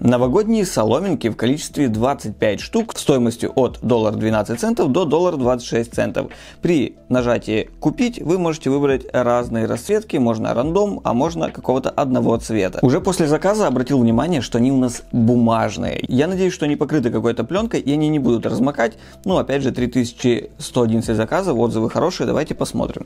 Новогодние соломинки в количестве 25 штук стоимостью от $1.12 до $1.26. При нажатии «Купить» вы можете выбрать разные расцветки, можно рандом, а можно какого-то одного цвета. Уже после заказа обратил внимание, что они у нас бумажные. Я надеюсь, что они покрыты какой-то пленкой и они не будут размокать. Ну, опять же, 3111 заказов, отзывы хорошие, давайте посмотрим.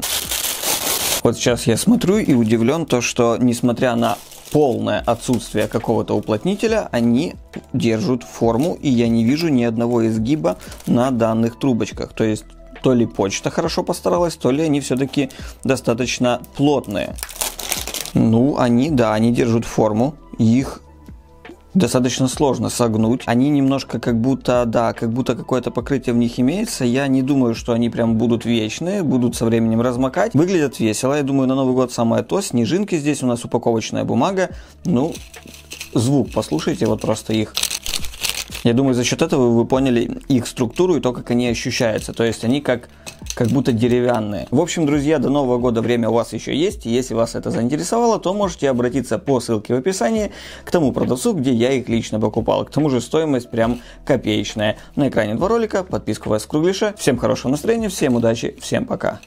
Вот сейчас я смотрю и удивлен то, что несмотря на полное отсутствие какого-то уплотнителя, они держат форму, и я не вижу ни одного изгиба на данных трубочках. То есть, то ли почта хорошо постаралась, то ли они все-таки достаточно плотные. Ну, они держат форму, их достаточно сложно согнуть. Они немножко как будто какое-то покрытие в них имеется. Я не думаю, что они прям будут вечные, будут со временем размокать. Выглядят весело, я думаю, на Новый год самое то. Снежинки, здесь у нас упаковочная бумага. Ну, звук послушайте, вот просто их. Я думаю, за счет этого вы поняли их структуру и то, как они ощущаются. То есть они как будто деревянные. В общем, друзья, до Нового года время у вас еще есть. Если вас это заинтересовало, то можете обратиться по ссылке в описании к тому продавцу, где я их лично покупал. К тому же стоимость прям копеечная. На экране 2 ролика, подписку вас с кругляша. Всем хорошего настроения, всем удачи, всем пока.